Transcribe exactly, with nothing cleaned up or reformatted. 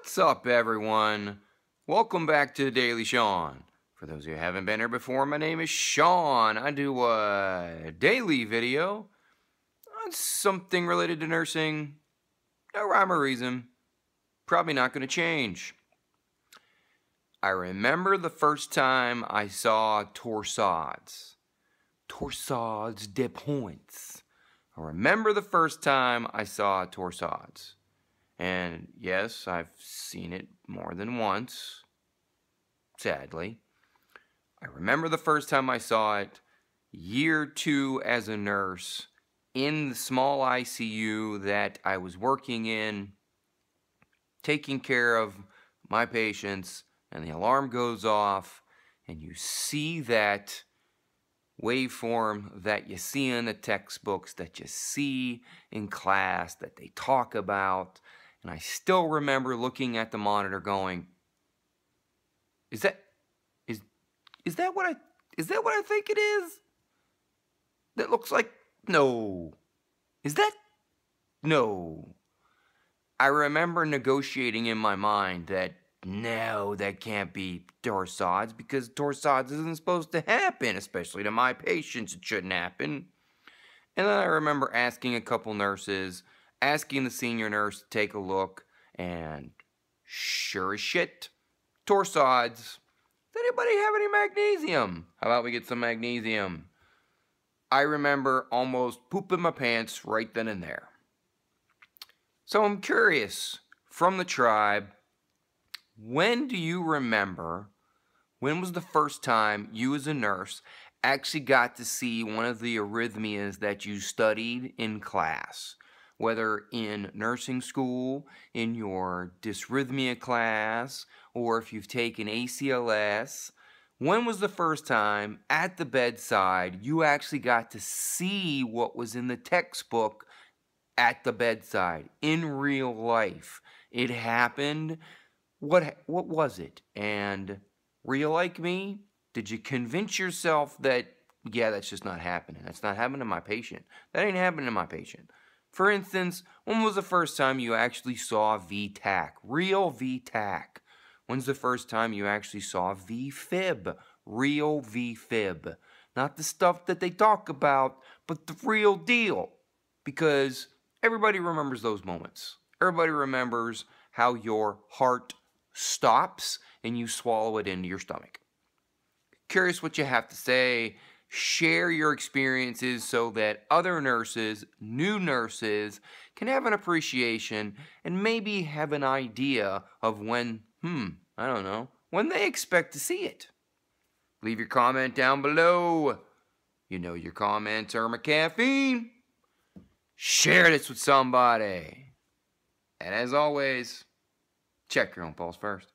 What's up, everyone? Welcome back to Daily Sean. For those who haven't been here before, my name is Sean. I do a daily video on something related to nursing. No rhyme or reason. Probably not going to change. I remember the first time I saw torsades. Torsades de pointes. I remember the first time I saw torsades. And yes, I've seen it more than once, sadly. I remember the first time I saw it, year two as a nurse, in the small I C U that I was working in, taking care of my patients, and the alarm goes off, and you see that waveform that you see in the textbooks, that you see in class, that they talk about. And I still remember looking at the monitor going, is that, is, is that what I, is that what I think it is? That looks like, no. Is that, no. I remember negotiating in my mind that, no, that can't be torsades because torsades isn't supposed to happen, especially to my patients, it shouldn't happen. And then I remember asking a couple nurses, asking the senior nurse to take a look, and sure as shit, torsades. Does anybody have any magnesium? How about we get some magnesium? I remember almost pooping my pants right then and there. So I'm curious, from the tribe, when do you remember, when was the first time you as a nurse actually got to see one of the arrhythmias that you studied in class? Whether in nursing school, in your dysrhythmia class, or if you've taken A C L S, when was the first time at the bedside you actually got to see what was in the textbook at the bedside, in real life? It happened. What, what was it? And were you like me? Did you convince yourself that, yeah, that's just not happening. That's not happening to my patient. That ain't happening to my patient. For instance, when was the first time you actually saw V-Tach? Real V-Tach. When's the first time you actually saw V-Fib? Real V-Fib. Not the stuff that they talk about, but the real deal. Because everybody remembers those moments. Everybody remembers how your heart stops and you swallow it into your stomach. Curious what you have to say. Share your experiences so that other nurses, new nurses, can have an appreciation and maybe have an idea of when, hmm, I don't know, when they expect to see it. Leave your comment down below. You know your comments are my caffeine. Share this with somebody. And as always, check your own pulse first.